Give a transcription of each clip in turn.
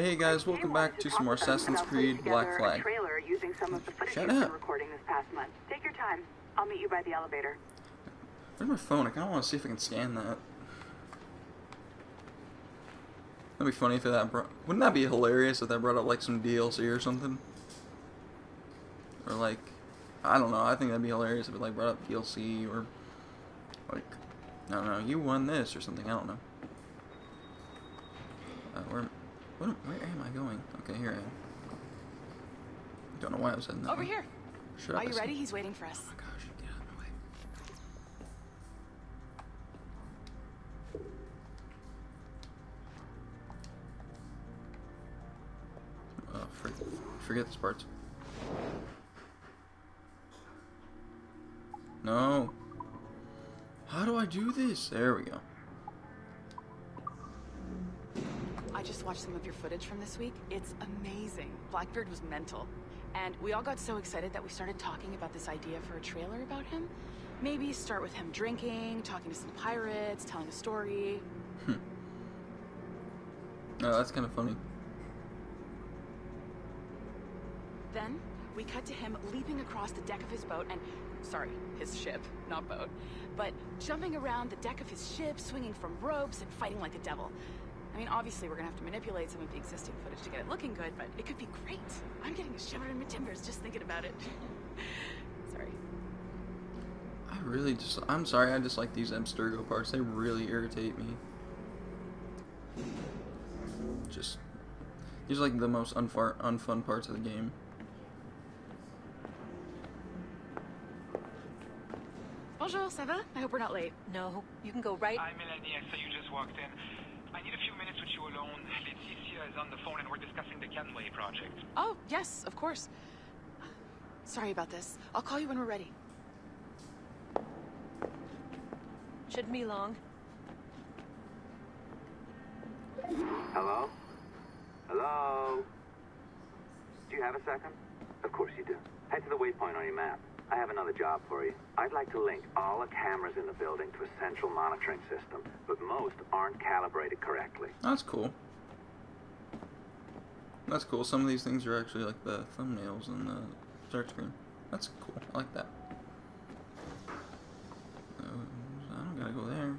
Hey guys, welcome back to some more Assassin's Creed Black Flag. Shut up. Take your time. I'll meet you by the elevator. Where's my phone? I kind of want to see if I can scan that. That'd be funny if that brought... Wouldn't that be hilarious if that brought up like some DLC or something? Or like... I don't know, I think that'd be hilarious if it like brought up DLC or... Like... I don't know, you won this or something, I don't know. Where am I going? Okay, here I am. Don't know why I was in that. Over here! Shut up. Are you ready? He's waiting for us. Oh my gosh, get out of my way. Oh, forget this part. No. How do I do this? There we go. I just watched some of your footage from this week. It's amazing. Blackbeard was mental. And we all got so excited that we started talking about this idea for a trailer about him. Maybe start with him drinking, talking to some pirates, telling a story. Oh, that's kind of funny. Then we cut to him leaping across the deck of his boat and... Sorry, his ship, not boat. But jumping around the deck of his ship, swinging from ropes, and fighting like the devil. I mean, obviously, we're gonna have to manipulate some of the existing footage to get it looking good, but it could be great. I'm getting a shiver in my timbers just thinking about it. Sorry. I'm sorry, I just like these Abstergo parts. They really irritate me. Just... These are like the most unfun parts of the game. Bonjour, ça va? I hope we're not late. No, you can go right... I'm Melanie, I saw you just walked in. I need a few minutes with you alone. Leticia is on the phone and we're discussing the Kenway project. Oh, yes, of course. Sorry about this. I'll call you when we're ready. Shouldn't be long. Hello? Hello? Do you have a second? Of course you do. Head to the waypoint on your map. I have another job for you. I'd like to link all the cameras in the building to a central monitoring system, but most aren't calibrated correctly. That's cool. That's cool. Some of these things are actually like the thumbnails in the search screen. That's cool. I like that. I don't gotta go there.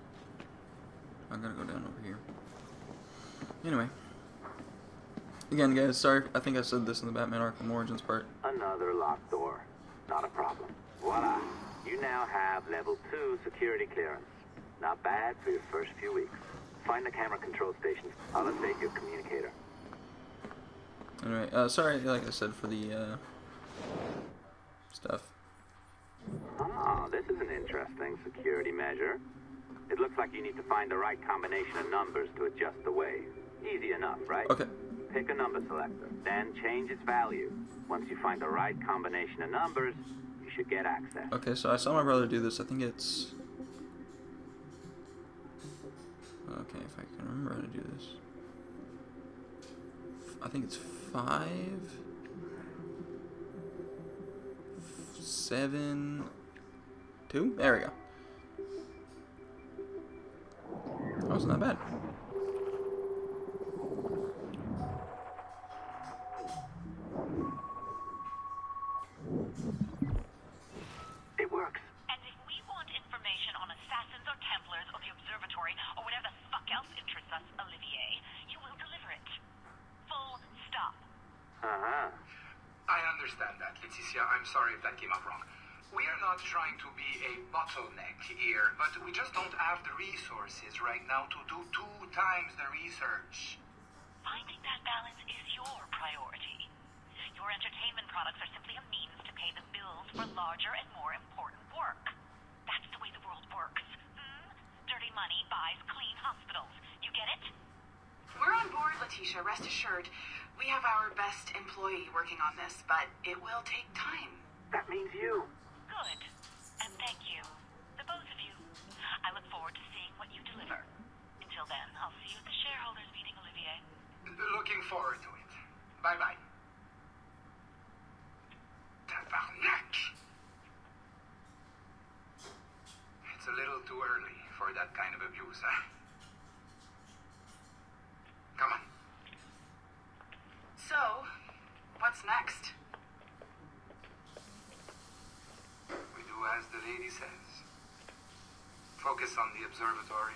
I gotta go down over here. Anyway. Again, guys, sorry. I think I said this in the Batman Arkham Origins part. Another locked door. Not a problem. Voila! You now have level 2 security clearance. Not bad for your first few weeks. Find the camera control station. I'll update your communicator. Alright, sorry, like I said, for the, stuff. Ah, this is an interesting security measure. It looks like you need to find the right combination of numbers to adjust the wave. Easy enough, right? Okay. Pick a number selector, then change its value. Once you find the right combination of numbers, you should get access. Okay, so I saw my brother do this. I think it's... Okay, if I can remember how to do this. I think it's 5, 7, 2. There we go. That wasn't that bad. Or whatever the fuck else interests us, Olivier, you will deliver it. Full stop. Uh-huh. I understand that, Leticia. I'm sorry if that came up wrong. We are not trying to be a bottleneck here, but we just don't have the resources right now to do 2 times the research. Finding that balance is your priority. Your entertainment products are simply a means to pay the bills for larger and more important work. That's the way the world works. Dirty money buys clean hospitals. You get it? We're on board, Leticia. Rest assured. We have our best employee working on this, but it will take time. That means you. Good. And thank you. The both of you. I look forward to seeing what you deliver. Until then, I'll see you at the shareholders meeting, Olivier. Looking forward to it. Bye-bye. Tabarnak! It's a little too early for that kind of abuse, huh? Come on. What's next? We do as the lady says. Focus on the observatory.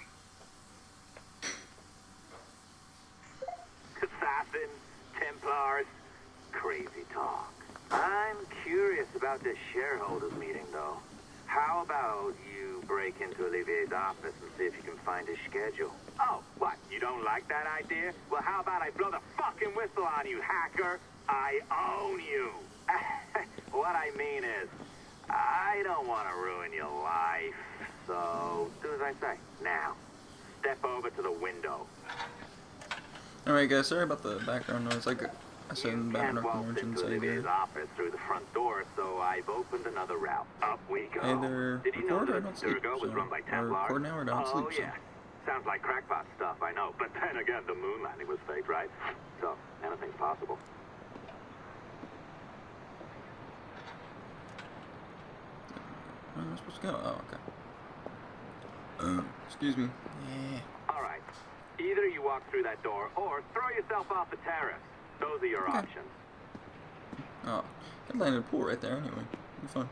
Assassins, Templars, crazy talk. I'm curious about this shareholders meeting, though. How about you break into Olivier's office and see if you can find his schedule? Oh, what? You don't like that idea? Well, how about I blow the fucking whistle on you, hacker? I own you. What I mean is, I don't want to ruin your life. So, do as I say. Now, step over to the window. Alright guys, sorry about the background noise. Like I said in Batman Arkham Origins, I did. Through the front door, so I've opened another route. Up we go. Either record or don't sleep, so, or record now or don't sleep, so. Sounds like crackpot stuff, I know. But then again, the moon landing was fake, right? So, anything's possible. Where am I supposed to go? Oh, okay. Excuse me. Yeah. Alright. Either you walk through that door, or throw yourself off the terrace. Those are your options. Oh, I landed a pool right there anyway. Be fun.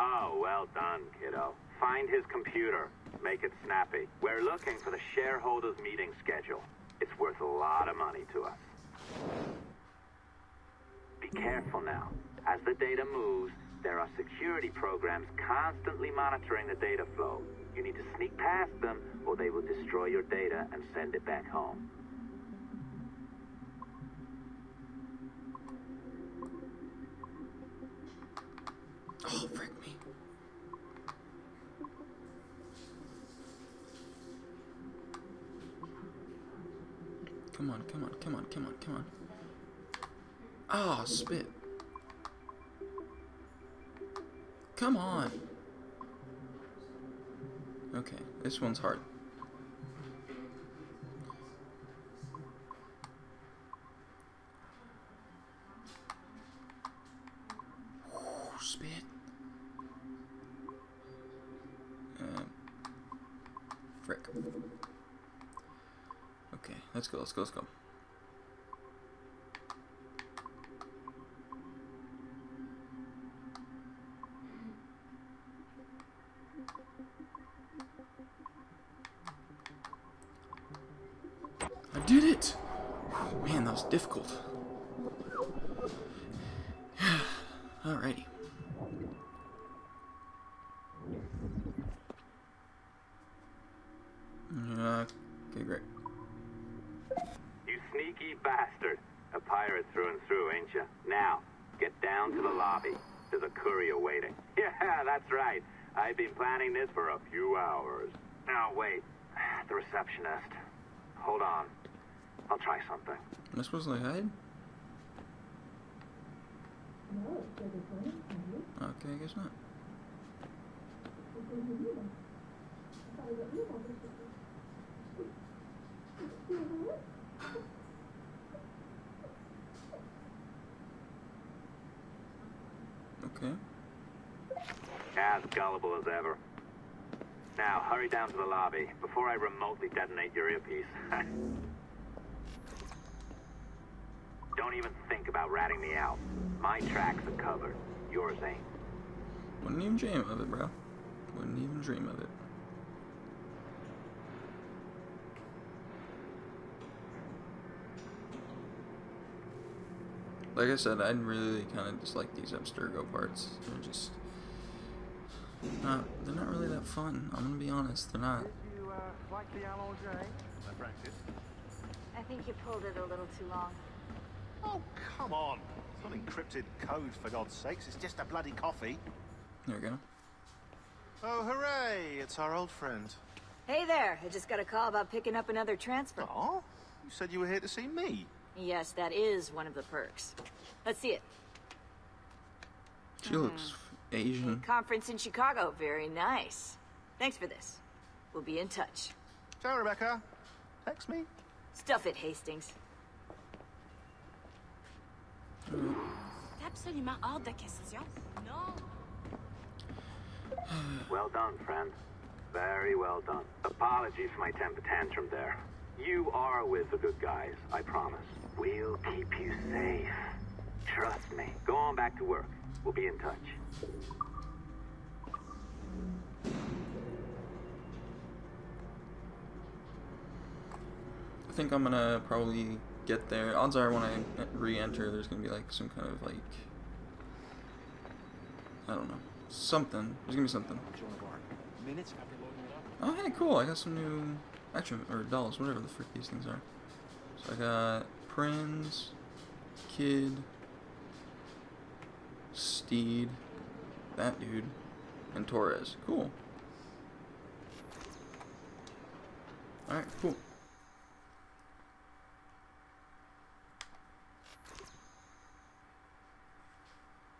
Oh, well done, kiddo. Find his computer. Make it snappy. We're looking for the shareholders' meeting schedule. It's worth a lot of money to us. Be careful now. As the data moves, there are security programs constantly monitoring the data flow. You need to sneak past them, or they will destroy your data and send it back home. Oh, frick me. Come on, come on, come on, come on, come on. Ah, oh, spit. Come on. Okay, this one's hard. Ooh, spit. Frick. Okay, let's go, let's go, let's go. Did it! Man, that was difficult. Alrighty. Okay, great. You sneaky bastard. A pirate through and through, ain't ya? Now, get down to the lobby. There's a courier waiting. Yeah, that's right. I've been planning this for a few hours. Now, wait. The receptionist. Hold on. I'll try something. Am I supposed to hide? Okay, I guess not. Okay. As gullible as ever. Now, hurry down to the lobby before I remotely detonate your earpiece. Don't even think about ratting me out. My tracks are covered. Yours ain't. Wouldn't even dream of it, bro. Wouldn't even dream of it. Like I said, I really kind of dislike these Abstergo parts. They're just... they're not really that fun. I'm gonna be honest, they're not. Did you like the LOJ? I practiced. I think you pulled it a little too long. Oh, come on. It's not encrypted code, for God's sakes. It's just a bloody coffee. There we go. Oh, hooray! It's our old friend. Hey there. I just got a call about picking up another transfer. Oh? You said you were here to see me. Yes, that is one of the perks. Let's see it. She looks... Asian. Conference in Chicago. Very nice. Thanks for this. We'll be in touch. Ciao, Rebecca. Text me. Stuff it, Hastings. Absolument hors de question. No. Well done, friend. Very well done. Apologies for my temper tantrum there. You are with the good guys, I promise. We'll keep you safe. Trust me. Go on back to work. We'll be in touch. I think I'm gonna probably get there. Odds are when I re-enter, there's gonna be like some kind of like, I don't know, something. There's gonna be something. Oh hey, cool! I got some new action or dolls, whatever the frick these things are. So I got Prinz, Kid, Steed, that dude, and Torres. Cool. Alright, cool.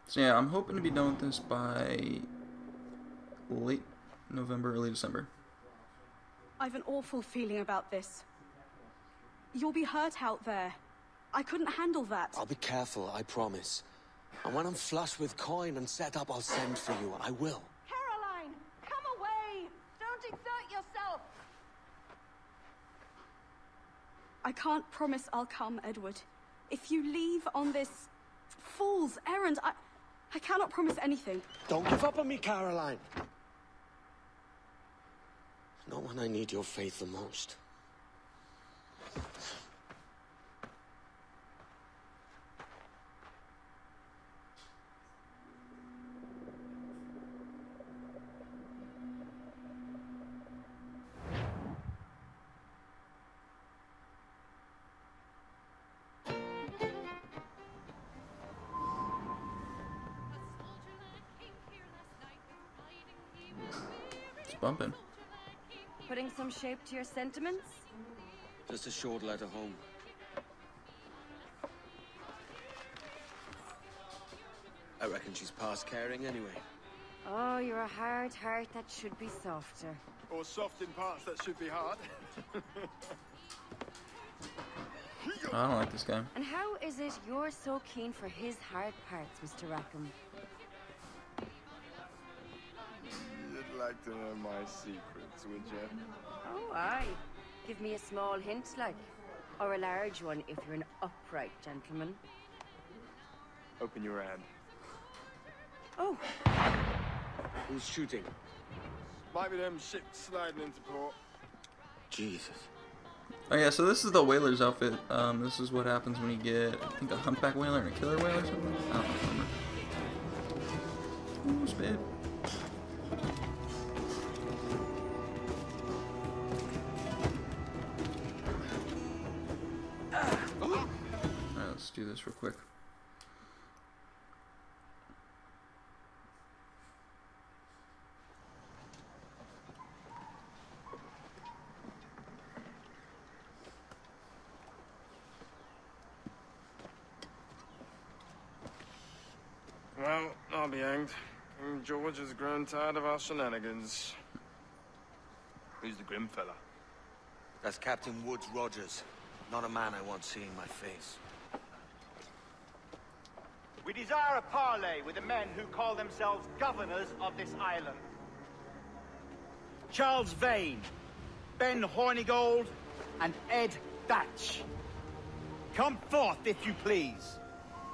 So yeah, I'm hoping to be done with this by late November, early December. I've an awful feeling about this. You'll be hurt out there. I couldn't handle that. I'll be careful, I promise. And when I'm flush with coin and set up, I'll send for you. I will. Caroline, come away! Don't exert yourself! I can't promise I'll come, Edward. If you leave on this fool's errand, I cannot promise anything. Don't give up on me, Caroline! Not when I need your faith the most. It's bumping. Putting some shape to your sentiments? Just a short letter home. I reckon she's past caring anyway. Oh, you're a hard heart that should be softer. Or soft in parts that should be hard. I don't like this guy. And how is it you're so keen for his hard parts, Mr. Rackham? You'd like to know my secrets, would you? Oh, aye. Give me a small hint, like, or a large one if you're an upright gentleman. Open your hand. Oh. Who's shooting? Might be them ships sliding into port. Jesus. Oh yeah, so this is the whaler's outfit. This is what happens when you get, I think, a humpback whaler and a killer whaler or something. I don't remember. Ooh, spit. Do this real quick. Well, I'll be hanged. George has grown tired of our shenanigans. Who's the grim fella? That's Captain Woods Rogers. Not a man I want seeing my face. We desire a parley with the men who call themselves governors of this island. Charles Vane, Ben Hornigold, and Ed Thatch. Come forth, if you please.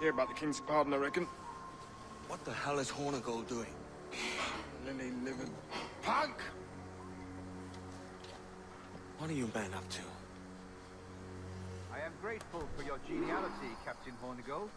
Hear about the King's pardon, I reckon. What the hell is Hornigold doing? Lily living punk! What are you men up to? I am grateful for your geniality, Captain Hornigold.